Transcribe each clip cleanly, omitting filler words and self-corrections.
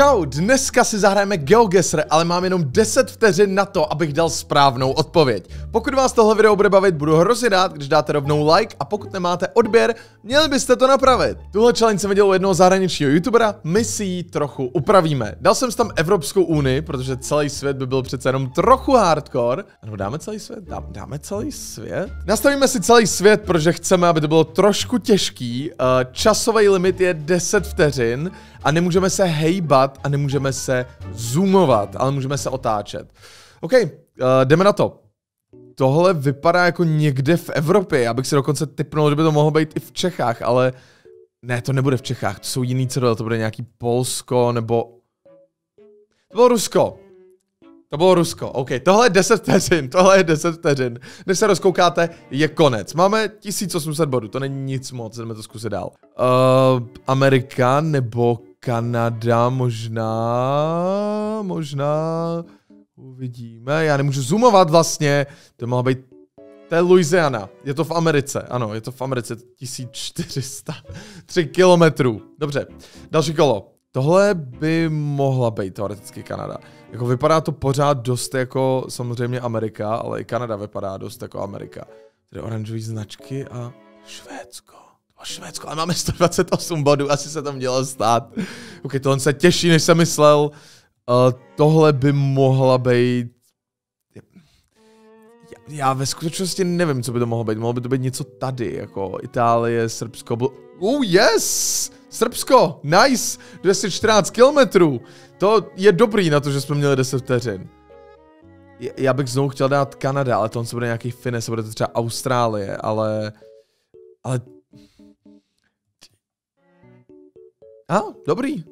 Čau, dneska si zahrajeme GeoGuessr, ale mám jenom 10 vteřin na to, abych dal správnou odpověď. Pokud vás tohle video bude bavit, budu hrozně rád, když dáte rovnou like, a pokud nemáte odběr, měli byste to napravit. Tuhle challenge jsem viděl u jednoho zahraničního youtubera, my si ji trochu upravíme. Dal jsem si tam Evropskou unii, protože celý svět by byl přece jenom trochu hardcore. Ano, dáme celý svět? Dáme celý svět? Nastavíme si celý svět, protože chceme, aby to bylo trošku těžký. Časový limit je 10 vteřin a nemůžeme se hejbat a nemůžeme se zoomovat, ale můžeme se otáčet. OK, jdeme na to. Tohle vypadá jako někde v Evropě. Já bych si dokonce tipnul, že by to mohlo být i v Čechách, ale ne, to nebude v Čechách, to jsou jiný cedule, to bude nějaký Polsko, nebo... To bylo Rusko. To bylo Rusko, OK, tohle je 10 vteřin, tohle je 10 vteřin. Než se rozkoukáte, je konec. Máme 1800 bodů, to není nic moc, jdeme to zkusit dál. Amerika nebo Kanada, možná, uvidíme, já nemůžu zoomovat vlastně, to mohla být, to je Louisiana, je to v Americe, ano, je to v Americe, 1403 kilometrů, dobře, další kolo, tohle by mohla být teoreticky Kanada, jako vypadá to pořád dost jako samozřejmě Amerika, ale i Kanada vypadá dost jako Amerika, tedy oranžové značky a Švédsko. O Švédsko, ale máme 128 bodů, asi se tam mělo stát. OK, tohle se těší, než jsem myslel. Tohle by mohla být... Já ve skutečnosti nevím, co by to mohlo být. Mohlo by to být něco tady, jako Itálie, Srbsko... Oh yes! Srbsko, nice! 214 kilometrů. To je dobrý na to, že jsme měli 10 vteřin. Já bych znovu chtěl dát Kanada, ale tohle se bude nějaký finesse, bude to třeba Austrálie, ale a, dobrý,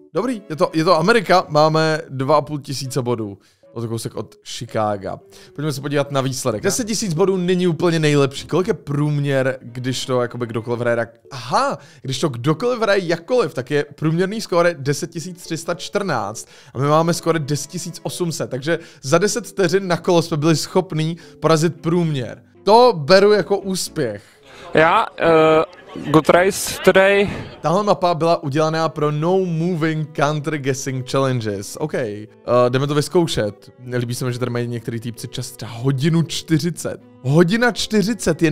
je to Amerika, máme 2500 bodů, o to kousek od Chicaga. Pojďme se podívat na výsledek. 10 000 bodů není úplně nejlepší, kolik je průměr, když to jakoby kdokoliv hraje, aha, když to kdokoliv hraje jakkoliv, tak je průměrný skóre 10314 a my máme skóre 10800, takže za 10 vteřin na kolo jsme byli schopní porazit průměr. To beru jako úspěch. Já, good race today. Tahle mapa byla udělaná pro No Moving Country Guessing Challenges. OK, jdeme to vyzkoušet. Líbí se mi, že tady mají některý týpci čas třeba hodinu 40. Hodina 40 je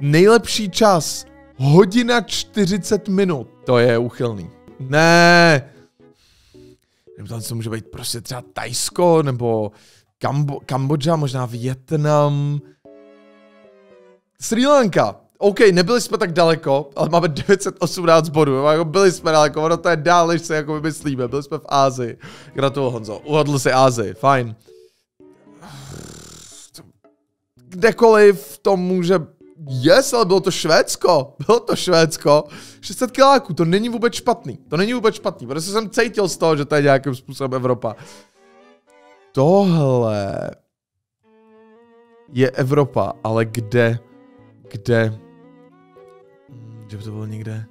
nejlepší čas. Hodina 40 minut. To je uchylný. Ne. Nevím, tam co může být prostě třeba Tajsko, nebo Kambodža, možná Vietnam. Sri Lanka. OK, nebyli jsme tak daleko, ale máme 918 bodů, jako byli jsme daleko, ono to je dál, než se jako myslíme, byli jsme v Ázii. Gratuluju, Honzo, uhodl si Ázii, fajn. Kdekoliv to může, yes, ale bylo to Švédsko, 600 kiláků, to není vůbec špatný, protože jsem cítil z toho, že to je nějakým způsobem Evropa. Tohle je Evropa, ale kde? Že by to bylo někde?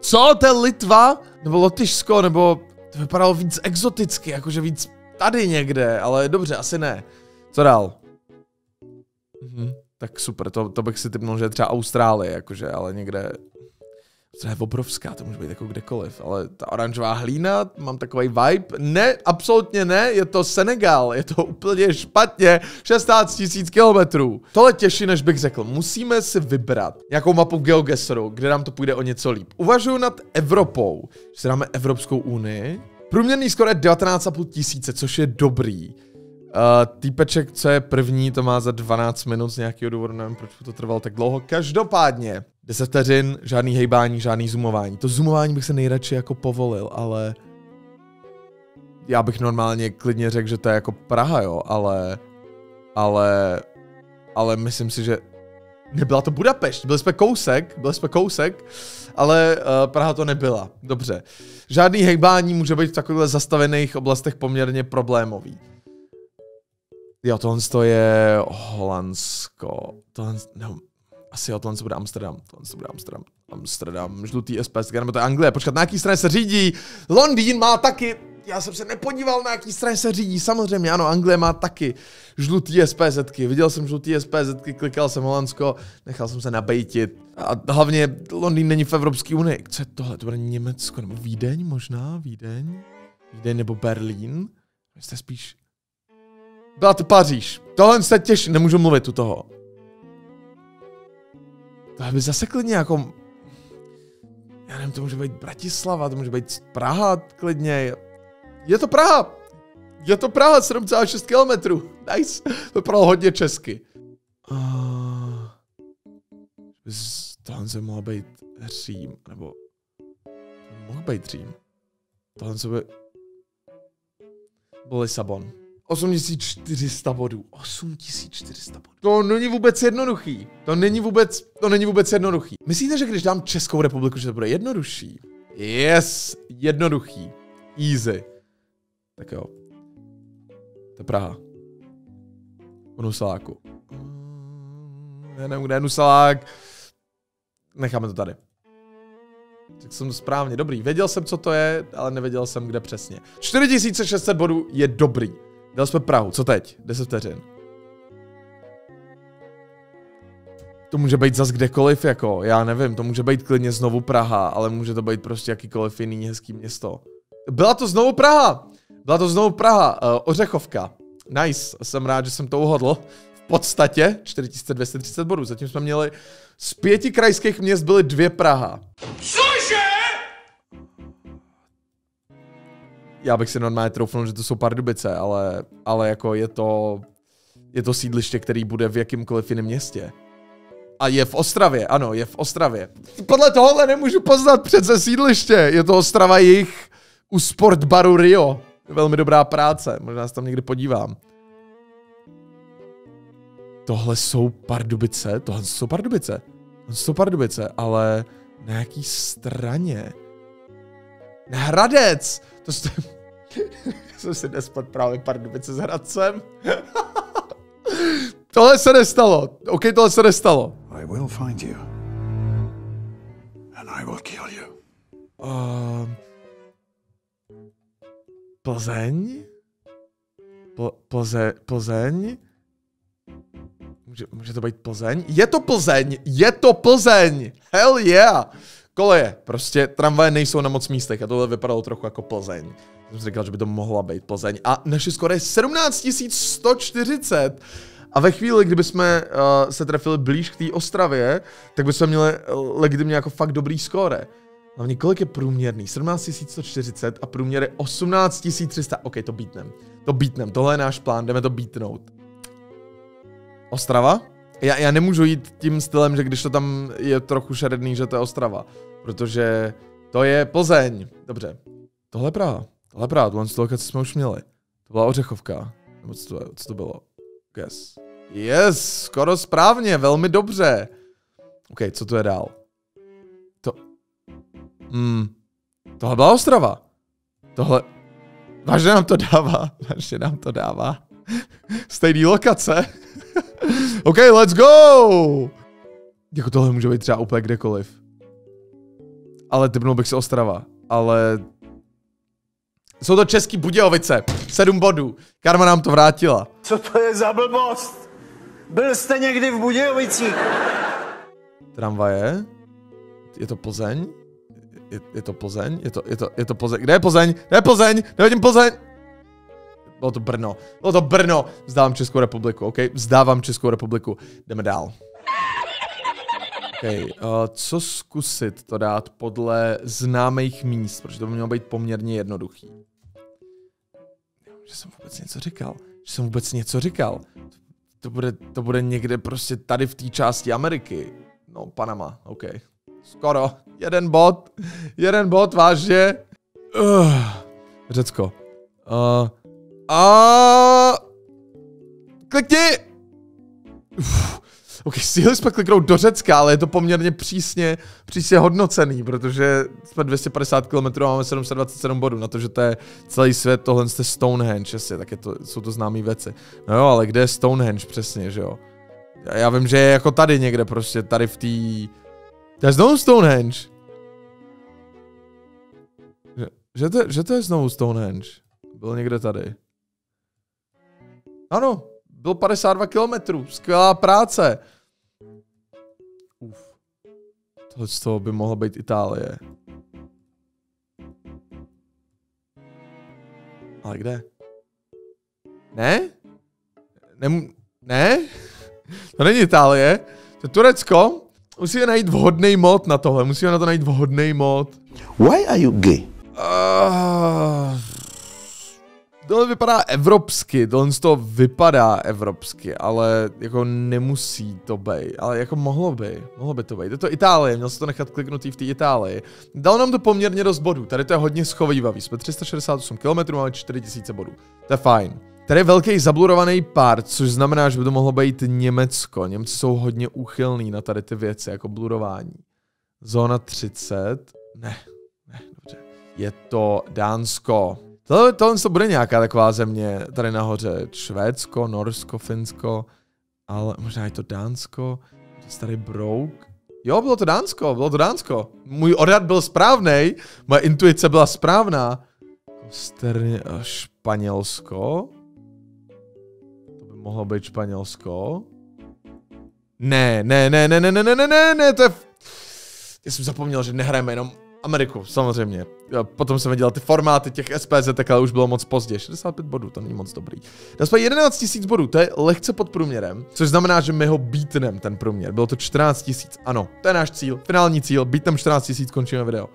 Co? To je Litva? Nebo Lotyšsko? Nebo to vypadalo víc exoticky, jakože víc tady někde, ale dobře, asi ne. Co dál? Tak super, to bych si tipnul, že je třeba Austrálie, jakože, ale někde... To je obrovská, to může být jako kdekoliv, ale ta oranžová hlína, mám takový vibe. Ne, absolutně ne, je to Senegál, je to úplně špatně, 16 000 kilometrů. Tohle těžší, než bych řekl, musíme si vybrat nějakou mapu GeoGuessru, kde nám to půjde o něco líp. Uvažuji nad Evropou, že si dáme Evropskou unii. Průměrný skoro je 19 500, což je dobrý. Týpeček, co je první, to má za 12 minut z nějakého důvodu, nevím, proč to trvalo tak dlouho. Každopádně, 10 vteřin, žádný hejbání, žádný zoomování. To zoomování bych se nejradši jako povolil, ale... Já bych normálně klidně řekl, že to je jako Praha, jo, ale myslím si, že... Nebyla to Budapešť, byli jsme kousek, ale Praha to nebyla, dobře. Žádný hejbání může být v takových zastavených oblastech poměrně problémový. Jo, tohle je Holandsko, no, asi jo, tohle bude Amsterdam. Amsterdam, žlutý SPSG, nebo to je Anglie, počkat, na jaký straně se řídí? Londýn má taky já jsem se nepodíval, na jaký straně se řídí. Samozřejmě, ano, Anglie má taky žlutý SPZ-ky. Viděl jsem žlutý SPZ-ky, klikal jsem Holandsko, nechal jsem se nabejtit. A hlavně Londýn není v Evropské unii. Co je tohle? To bude Německo nebo Vídeň možná? Vídeň? Vídeň nebo Berlín? Jste spíš... Byla to Paříž. Tohle se těším, nemůžu mluvit u toho. Tohle by zase klidně jako... Já nevím, to může být Bratislava, to může být Praha klidně. Je to Praha! Je to Praha, 7,6 km. Nice, to vypadalo hodně česky. Tohle se mohlo být Řím, nebo... Mohl být Řím. Tohle se byl Lisabon. 8400 bodů. 8400 bodů. To není vůbec jednoduchý. To není vůbec jednoduchý. Myslíte, že když dám Českou republiku, že to bude jednodušší? Yes, jednoduchý. Easy. Tak jo. To je Praha. U Nusaláku. Já nevím, kde je Nusalák. Necháme to tady. Tak jsem správně. Dobrý, věděl jsem, co to je, ale nevěděl jsem, kde přesně. 4600 bodů je dobrý. Dali jsme Prahu, co teď? 10 vteřin. To může být zas kdekoliv, jako, já nevím, to může být klidně znovu Praha, ale může to být prostě jakýkoliv jiný hezký město. Byla to znovu Praha! Byla to znovu Praha, Ořechovka. Nice, jsem rád, že jsem to uhodl. V podstatě 4230 bodů, zatím jsme měli z 5 krajských měst byly 2 Praha. Cože? Já bych si normálně troufnul, že to jsou Pardubice, ale jako je to sídliště, který bude v jakýmkoliv jiném městě. A je v Ostravě, ano, je v Ostravě. Podle tohohle nemůžu poznat přece sídliště, je to Ostrava jich u Sportbaru Rio. Velmi dobrá práce, možná se tam někdy podívám. Tohle jsou Pardubice, tohle jsou Pardubice, ale na jaký straně? Na Hradec! To jste... jsem si nespad právě Pardubice s Hradcem. Tohle se nestalo. OK, tohle se nestalo. I will find you. And I will kill you. Plzeň? Plzeň? Může to být Plzeň? Je to Plzeň! Je to Plzeň! Hell yeah! Koleje, prostě tramvaje nejsou na moc místech a tohle vypadalo trochu jako Plzeň. Jsem si říkal, že by to mohla být Plzeň. A naše skoro je 17 140. A ve chvíli, kdyby jsme se trefili blíž k té Ostravě, tak bychom měli legitimně jako fakt dobrý skóre. Hlavně kolik je průměrný? 17 140 a průměr je 18 300. OK, to beatnem. Tohle je náš plán, jdeme to beatnout. Ostrava? Já nemůžu jít tím stylem, že když to tam je trochu šeredný, že to je Ostrava. Protože to je Plzeň. Dobře. Tohle je Praha. Tohle z toho, co jsme už měli. To byla Ořechovka. Nebo co to bylo? Guess. Yes, skoro správně, velmi dobře. OK, co to je dál? Tohle byla Ostrava. Tohle... Vážně nám to dává. Stejný lokace. OK, let's go! Jako tohle může být třeba úplně kdekoliv. Ale typnul bych se Ostrava. Ale... Jsou to Český Budějovice. 7 bodů. Karma nám to vrátila. Co to je za blbost? Byl jste někdy v Budějovicích? Tramvaje? Je to Plzeň? Je to Plzeň? Kde je Plzeň? Nevidím Plzeň! Bylo to Brno. Vzdávám Českou republiku, OK? Vzdávám Českou republiku. Jdeme dál. OK, co zkusit to dát podle známých míst, protože to by mělo být poměrně jednoduchý. Že jsem vůbec něco říkal. To bude někde prostě tady v té části Ameriky. No, Panama, OK. Skoro. 1 bod. 1 bod, vážně. Řecko. Klikni! OK, stihli jsme kliknout do Řecka, ale je to poměrně přísně hodnocený, protože jsme 250 km a máme 727 bodů. Na to, že to je celý svět, tohle je Stonehenge, jasně, tak jsou to známé věci. No jo, ale kde je Stonehenge přesně, že jo? Já vím, že je jako tady někde prostě, tady v té... There's no Stonehenge! Že to je znovu Stonehenge? Byl někde tady. Ano, bylo 52 kilometrů. Skvělá práce. Uf. Tohle z toho by mohla být Itálie. Ale kde? Ne? Ne? To není Itálie. To je Turecko. Musíme najít vhodný mod na tohle. Musíme na to najít vhodný mod. Why are you gay? Tohle vypadá evropsky, tohle z toho vypadá evropsky, ale jako nemusí to být, ale jako mohlo by to být. Je to Itálie, měl se to nechat kliknutý v té Itálii. Dalo nám to poměrně dost bodů, tady to je hodně schovývavý, jsme 368 km, máme 4000 bodů, to je fajn. Tady je velký zablurovaný part, což znamená, že by to mohlo být Německo. Němci jsou hodně úchylní na tady ty věci, jako blurování. Zóna 30, ne, dobře. Je to Dánsko. Tohle to bude nějaká taková země tady nahoře. Švédsko, Norsko, Finsko, ale možná je to Dánsko. Starý brouk. Jo, bylo to Dánsko. Můj odhad byl správný, moje intuice byla správná. Španělsko. To by mohlo být Španělsko. Ne, to je... Já jsem zapomněl, že nehrajeme jenom Ameriku, samozřejmě. Potom jsem dělal ty formáty těch SPZ, ale už bylo moc pozdě. 65 bodů, to není moc dobrý. Naspoň 11 000 bodů, to je lehce pod průměrem, což znamená, že my ho beatneme, ten průměr. Bylo to 14 000, ano, to je náš cíl, finální cíl, beatneme 14 000, končíme video.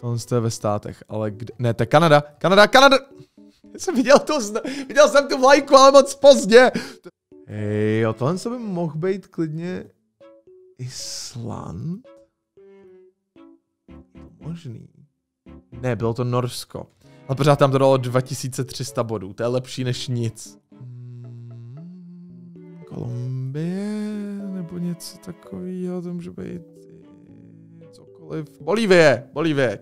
Tohle je ve státech, ale kde? Ne, to je Kanada! Já jsem viděl jsem tu vlajku, ale moc pozdě! Jo, tohle by mohl být klidně Island? Možný. Ne, bylo to Norsko. Ale pořád tam to dalo 2300 bodů, to je lepší než nic. Kolumbie, nebo něco takového, to může být cokoliv. Bolívie,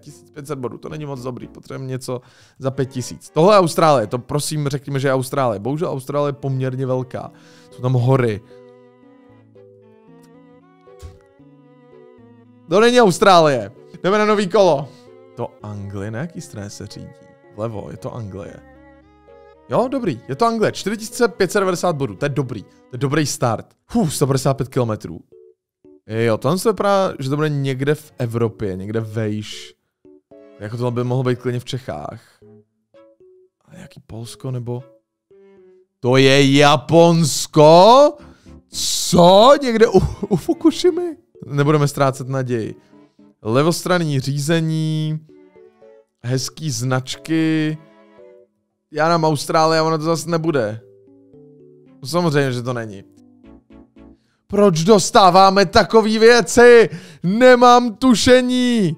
1500 bodů, to není moc dobrý, potřebujeme něco za 5000. Tohle je Austrálie, to prosím řekněme, že je Austrálie. Bohužel Austrálie je poměrně velká, jsou tam hory. To není Austrálie. Jdeme na nový kolo. To Anglie, na jaký straně se řídí? Vlevo, je to Anglie. Jo, dobrý, je to Anglie. 4590 bodů, to je dobrý start. 155 kilometrů. Jo, tohle se vypadá, že to bude někde v Evropě, někde vejš. Jako tohle by mohlo být klidně v Čechách. Ale jaký Polsko, nebo... To je Japonsko? Co? Někde u Fukushimy? Nebudeme ztrácet naději. Levostranní řízení, hezký značky. Já nám Austrálie a ona to zase nebude. Samozřejmě, že to není. Proč dostáváme takové věci? Nemám tušení.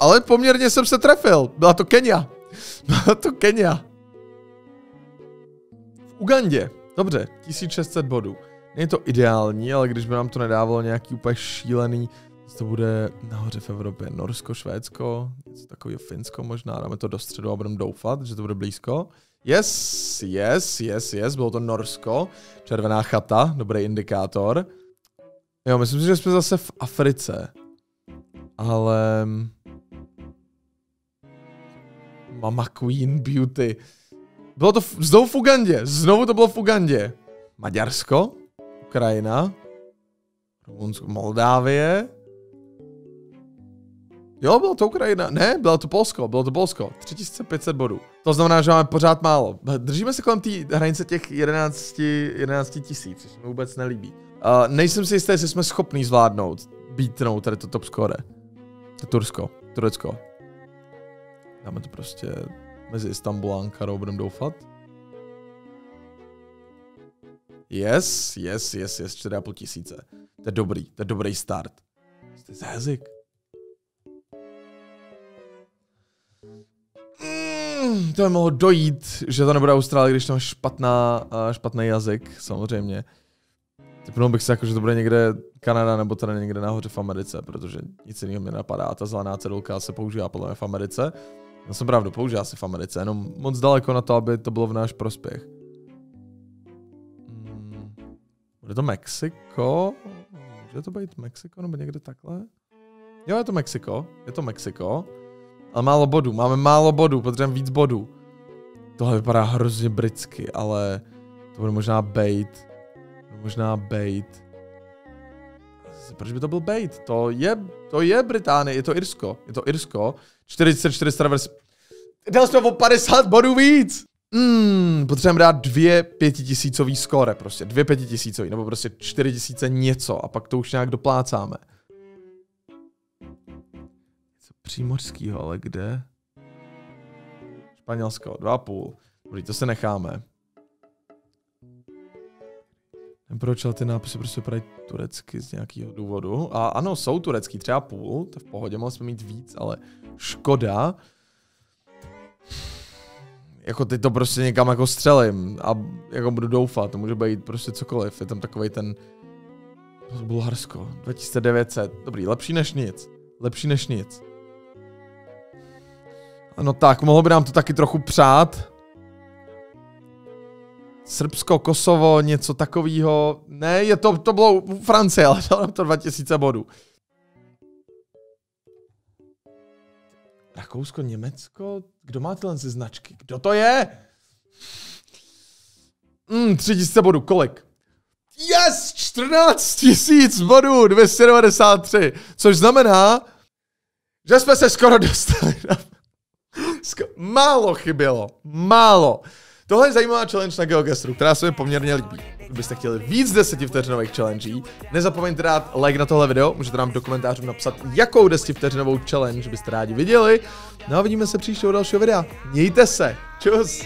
Ale poměrně jsem se trefil. Byla to Kenia. V Ugandě. Dobře, 1600 bodů. Není to ideální, ale když by nám to nedávalo nějaký úplně šílený, to bude nahoře v Evropě. Norsko, Švédsko, něco takového, Finsko možná, dáme to do středu a budeme doufat, že to bude blízko. Yes, bylo to Norsko. Červená chata, dobrý indikátor. Jo, myslím si, že jsme zase v Africe. Ale... Mama Queen Beauty. Bylo to znovu v Ugandě, Maďarsko? Ukrajina, Rumunsko, Moldávie. Jo, byla to Ukrajina. Ne, bylo to Polsko. 3500 bodů. To znamená, že máme pořád málo. Držíme se kolem té hranice těch 11 000, což mi vůbec nelíbí. Nejsem si jistý, jestli jsme schopni zvládnout, beatnout tady to top score. Turecko. Dáme to prostě mezi Istanbulem a Ankarou, budeme doufat. Yes, 4500. To je dobrý start. To je za jazyk. To by mohlo dojít, že to nebude Austrálie, když tam špatný jazyk, samozřejmě. Typnul bych si jako, že to bude někde Kanada nebo tady někde nahoře v Americe, protože nic jiného mě napadá. A ta zelená cedulka se používá podle mě v Americe. No jsem pravdu, používá se v Americe, jenom moc daleko na to, aby to bylo v náš prospěch. Bude to Mexiko? Může to být Mexiko nebo někde takhle? Jo, je to Mexiko. Je to Mexiko. Ale málo bodů. Máme málo bodů. Potřebujeme víc bodů. Tohle vypadá hrozně britsky, ale to bude možná bait. Možná bait. Proč by to byl bait? To je Británie, je to Irsko. Je to Irsko. 44 servers. Dal jsme o 50 bodů víc. Potřebujeme dát dvě pětitisícový skóre prostě. Dvě pětitisícový, nebo prostě 4000 něco a pak to už nějak doplácáme. Něco přímořskýho, ale kde? Španělsko, 2,5. Dobrý, to se necháme. Proč, ale ty nápisy prostě vypadají turecky z nějakého důvodu. A ano, jsou turecký, třeba půl, to v pohodě, mohli jsme mít víc, ale škoda. Jako teď to prostě někam jako střelím a jako budu doufat, to může být prostě cokoliv, je tam takovej ten Bulharsko, 2900, dobrý, lepší než nic, lepší než nic. No tak, mohlo by nám to taky trochu přát. Srbsko, Kosovo, něco takového. Ne, je to bylo Francie, ale dal nám to 2000 bodů. Rakousko, Německo? Kdo má tyhle značky? Kdo to je? 3000 bodů, kolik? Yes! 14000 bodů, 293. Což znamená, že jsme se skoro dostali. Málo chybělo, málo. Tohle je zajímavá challenge na GeoGuessru, která se mi poměrně líbí. Kdybyste chtěli víc 10vteřinových challenge, nezapomeňte dát like na tohle video, můžete nám do komentářů napsat, jakou 10vteřinovou challenge byste rádi viděli. No a vidíme se příště u dalšího videa. Mějte se, čus!